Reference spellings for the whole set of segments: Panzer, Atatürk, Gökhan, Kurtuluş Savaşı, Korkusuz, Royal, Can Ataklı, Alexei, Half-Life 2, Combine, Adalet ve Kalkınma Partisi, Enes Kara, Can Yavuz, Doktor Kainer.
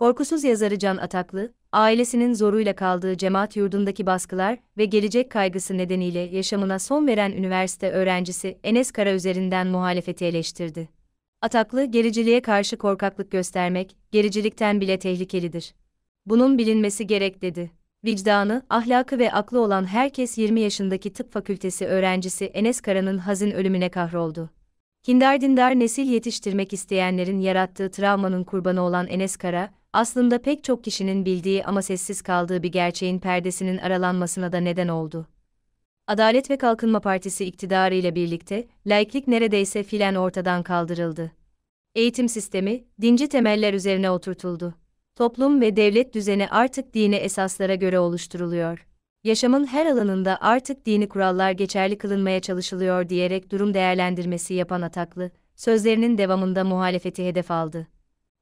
Korkusuz yazarı Can Ataklı, ailesinin zoruyla kaldığı cemaat yurdundaki baskılar ve gelecek kaygısı nedeniyle yaşamına son veren üniversite öğrencisi Enes Kara üzerinden muhalefeti eleştirdi. Ataklı, gericiliğe karşı korkaklık göstermek, gericilikten bile tehlikelidir. Bunun bilinmesi gerek dedi. Vicdanı, ahlakı ve aklı olan herkes 20 yaşındaki tıp fakültesi öğrencisi Enes Kara'nın hazin ölümüne kahroldu. Kindar nesil yetiştirmek isteyenlerin yarattığı travmanın kurbanı olan Enes Kara, aslında pek çok kişinin bildiği ama sessiz kaldığı bir gerçeğin perdesinin aralanmasına da neden oldu. Adalet ve Kalkınma Partisi iktidarıyla birlikte, laiklik neredeyse fiilen ortadan kaldırıldı. Eğitim sistemi, dinci temeller üzerine oturtuldu. Toplum ve devlet düzeni artık dini esaslara göre oluşturuluyor. Yaşamın her alanında artık dini kurallar geçerli kılınmaya çalışılıyor diyerek durum değerlendirmesi yapan Ataklı, sözlerinin devamında muhalefeti hedef aldı.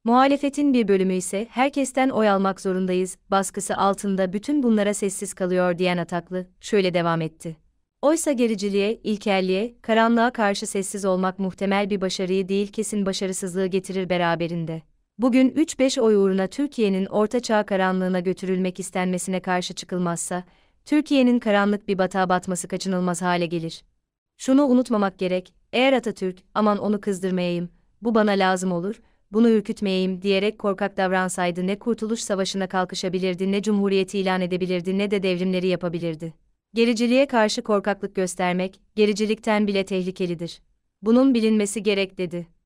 Muhalefetin bir bölümü ise herkesten oy almak zorundayız baskısı altında bütün bunlara sessiz kalıyor diyen Ataklı, şöyle devam etti. Oysa gericiliğe, ilkelliğe, karanlığa karşı sessiz olmak muhtemel bir başarıyı değil kesin başarısızlığı getirir beraberinde. Bugün 3-5 oy uğruna Türkiye'nin ortaçağ karanlığına götürülmek istenmesine karşı çıkılmazsa, Türkiye'nin karanlık bir batağa batması kaçınılmaz hale gelir. Şunu unutmamak gerek, eğer Atatürk, aman onu kızdırmayayım, bu bana lazım olur, bunu ürkütmeyeyim diyerek korkak davransaydı ne Kurtuluş Savaşı'na kalkışabilirdi ne Cumhuriyeti ilan edebilirdi ne de devrimleri yapabilirdi. Gericiliğe karşı korkaklık göstermek, gericilikten bile tehlikelidir. Bunun bilinmesi gerek dedi.